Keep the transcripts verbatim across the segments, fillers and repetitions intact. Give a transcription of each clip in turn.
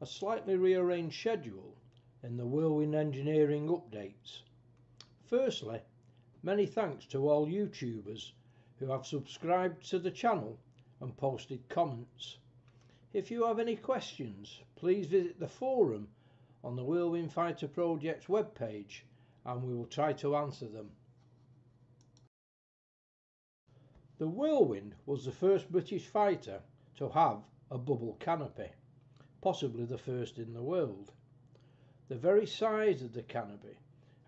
a slightly rearranged schedule in the Whirlwind Engineering updates. Firstly, many thanks to all YouTubers who have subscribed to the channel and posted comments. If you have any questions, please visit the forum on the Whirlwind Fighter Project's webpage and we will try to answer them. The Whirlwind was the first British fighter to have a bubble canopy, possibly the first in the world. The very size of the canopy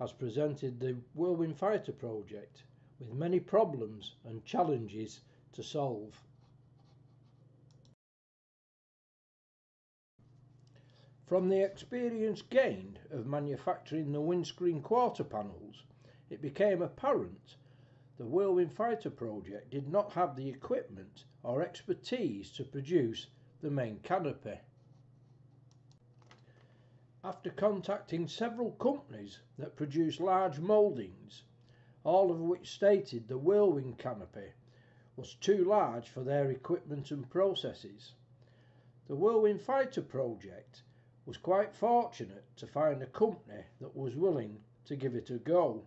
has presented the Whirlwind Fighter Project with many problems and challenges to solve. From the experience gained of manufacturing the windscreen quarter panels, it became apparent the Whirlwind Fighter Project did not have the equipment or expertise to produce the main canopy. After contacting several companies that produce large mouldings, all of which stated the Whirlwind canopy was too large for their equipment and processes, the Whirlwind Fighter Project was quite fortunate to find a company that was willing to give it a go.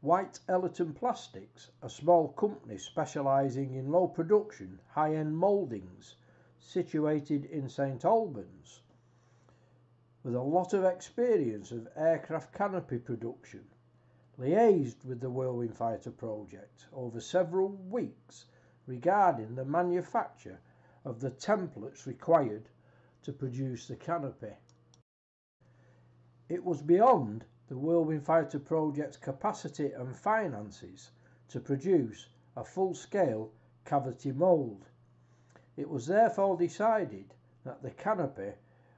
White Ellerton Plastics, a small company specialising in low production, high-end mouldings, situated in St Albans, with a lot of experience of aircraft canopy production, liaised with the Whirlwind Fighter Project over several weeks regarding the manufacture of the templates required to produce the canopy. It was beyond the Whirlwind Fighter Project's capacity and finances to produce a full-scale cavity mould. It was therefore decided that the canopy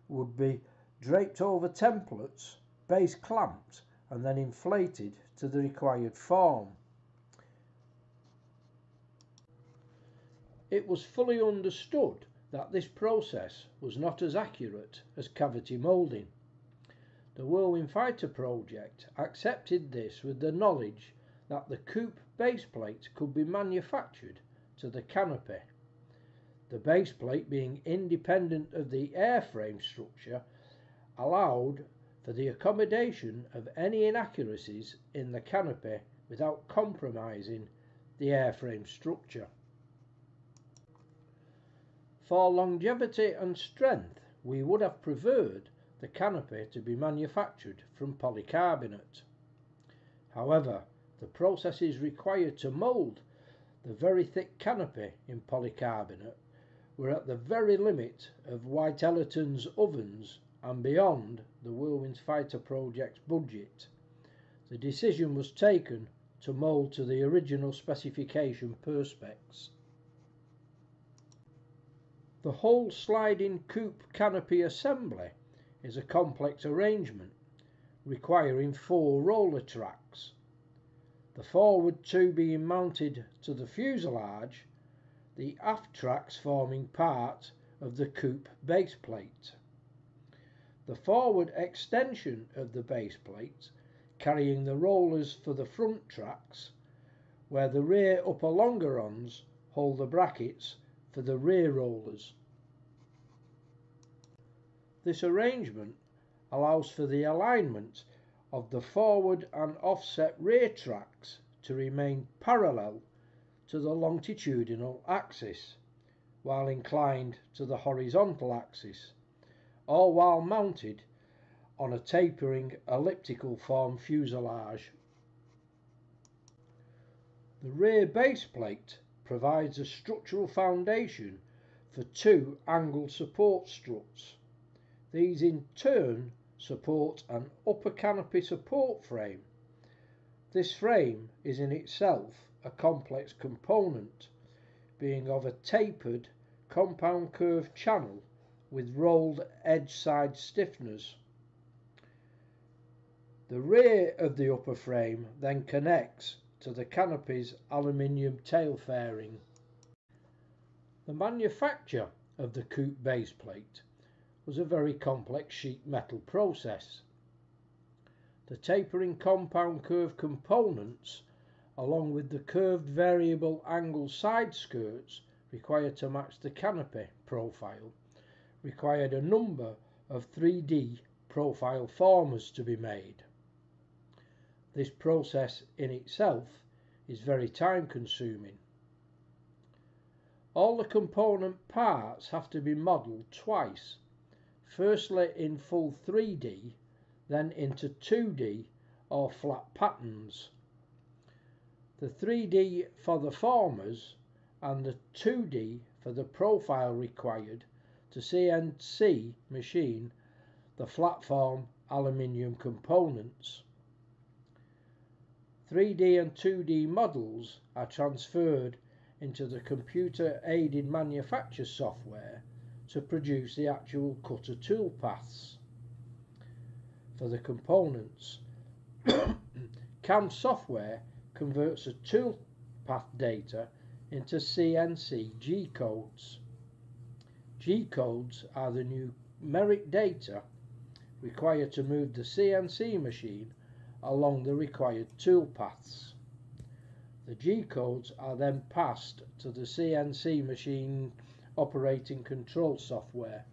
would be draped over templates, base clamped and then inflated to the required form. It was fully understood that this process was not as accurate as cavity moulding. The Whirlwind Fighter Project accepted this with the knowledge that the coupe base plate could be manufactured to the canopy. The base plate, being independent of the airframe structure, allowed for the accommodation of any inaccuracies in the canopy without compromising the airframe structure. For longevity and strength, we would have preferred the canopy to be manufactured from polycarbonate. However, the processes required to mould the very thick canopy in polycarbonate were at the very limit of White Ellerton's ovens and beyond the Whirlwind Fighter Project's budget. The decision was taken to mould to the original specification perspex. The whole sliding coupe canopy assembly is a complex arrangement requiring four roller tracks, the forward two being mounted to the fuselage, the aft tracks forming part of the coupe base plate. The forward extension of the base plate carrying the rollers for the front tracks, where the rear upper longerons hold the brackets for the rear rollers. This arrangement allows for the alignment of the forward and offset rear tracks to remain parallel to the longitudinal axis while inclined to the horizontal axis, all while mounted on a tapering elliptical form fuselage. The rear base plate provides a structural foundation for two angled support struts. These in turn support an upper canopy support frame. This frame is in itself a complex component, being of a tapered compound curved channel with rolled edge side stiffeners. The rear of the upper frame then connects to the canopy's aluminium tail fairing. The manufacture of the coupe base plate was a very complex sheet metal process. The tapering compound curve components, along with the curved variable angle side skirts required to match the canopy profile required a number of three D profile formers to be made. This process in itself is very time consuming. All the component parts have to be modelled twice, firstly in full three D, then into two D or flat patterns. The three D for the formers and the two D for the profile required to C N C machine the flat form aluminium components. three D and two D models are transferred into the computer aided manufacture software to produce the actual cutter tool paths for the components. C A M software converts the tool path data into C N C G codes. G codes are the numeric data required to move the C N C machine along the required tool paths. The G codes are then passed to the C N C machine operating control software.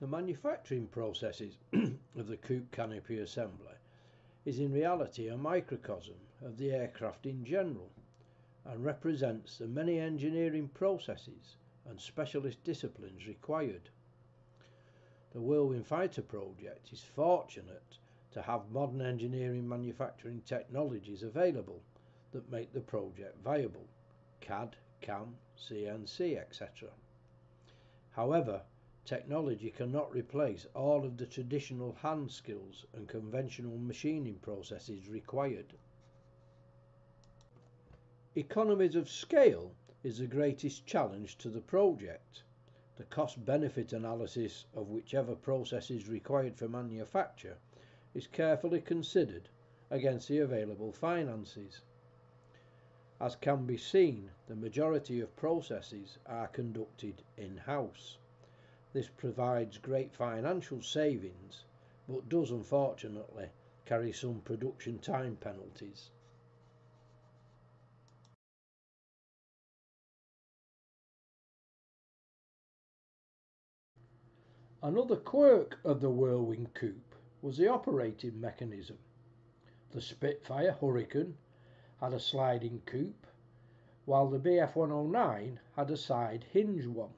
The manufacturing processes of the coupe canopy assembly is in reality a microcosm of the aircraft in general and represents the many engineering processes and specialist disciplines required. The Whirlwind Fighter Project is fortunate to have modern engineering manufacturing technologies available that make the project viable: C A D, C A M, C N C, et cetera. However, technology cannot replace all of the traditional hand skills and conventional machining processes required. Economies of scale is the greatest challenge to the project. The cost-benefit analysis of whichever process is required for manufacture is carefully considered against the available finances. As can be seen, the majority of processes are conducted in-house. This provides great financial savings, but does unfortunately carry some production time penalties. Another quirk of the Whirlwind coupe was the operating mechanism. The Spitfire Hurricane had a sliding coupe, while the B F one oh nine had a side hinge one.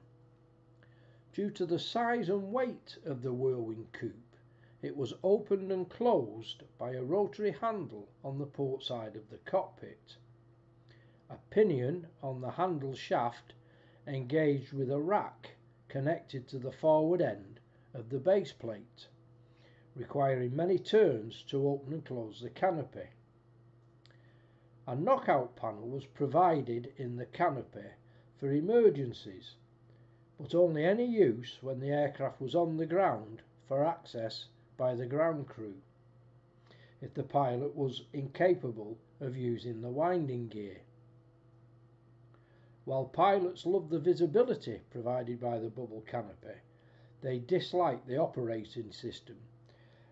Due to the size and weight of the Whirlwind coupe, it was opened and closed by a rotary handle on the port side of the cockpit. A pinion on the handle shaft engaged with a rack connected to the forward end of the base plate, requiring many turns to open and close the canopy. A knockout panel was provided in the canopy for emergencies, but only any use when the aircraft was on the ground for access by the ground crew, if the pilot was incapable of using the winding gear. While pilots loved the visibility provided by the bubble canopy, they disliked the operating system,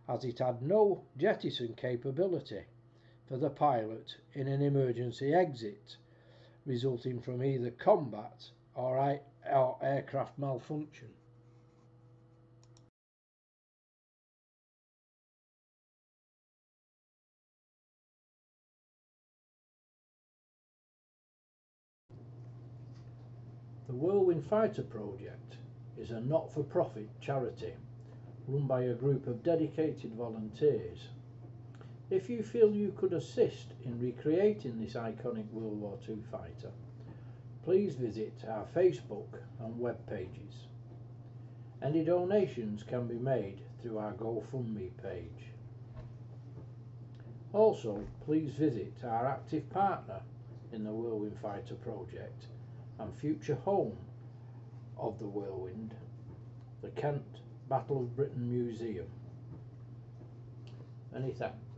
as it had no jettison capability for the pilot in an emergency exit resulting from either combat or aircraft malfunction. The Whirlwind Fighter Project is a not-for-profit charity run by a group of dedicated volunteers. If you feel you could assist in recreating this iconic World War Two fighter, please visit our Facebook and web pages. Any donations can be made through our GoFundMe page. Also, please visit our active partner in the Whirlwind Fighter Project and future home of the Whirlwind, the Kent Battle of Britain Museum. Many thanks.